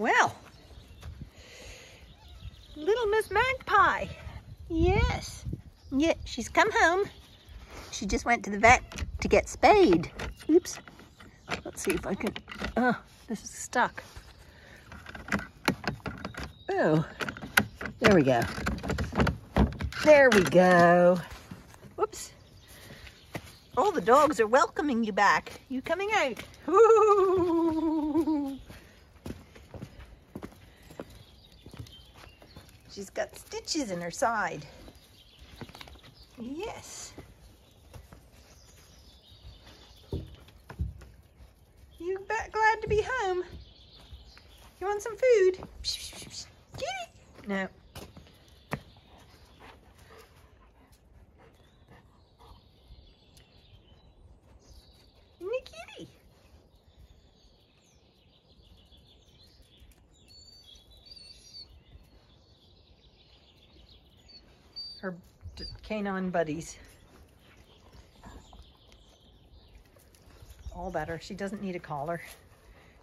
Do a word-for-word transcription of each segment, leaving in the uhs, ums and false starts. Well, little Miss Magpie. Yes. Yeah, she's come home. She just went to the vet to get spayed. Oops. Let's see if I can... Oh, this is stuck. Oh, there we go. There we go. Whoops. All the dogs are welcoming you back. You coming out? Ooh. She's got stitches in her side. Yes. You glad to be home? You want some food? Kitty? No. Kitty. Her canine buddies. All better. She doesn't need a collar.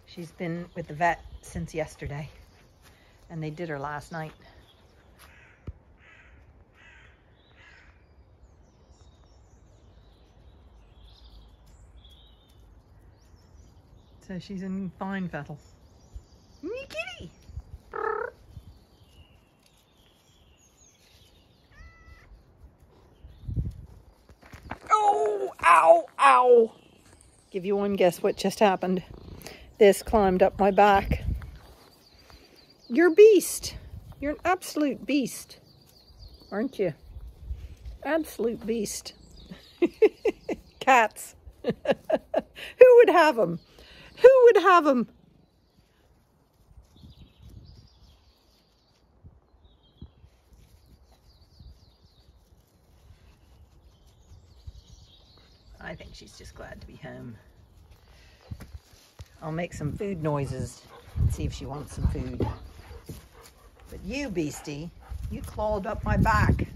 She's been with the vet since yesterday, and they did her last night. So she's in fine fettle. Me kitty! Brr. Oh, ow, ow. Give you one guess what just happened. This climbed up my back. You're a beast. You're an absolute beast. Aren't you? Absolute beast. Cats. Who would have them? Who would have them? I think she's just glad to be home. I'll make some food noises and see if she wants some food. But you, beastie, you clawed up my back.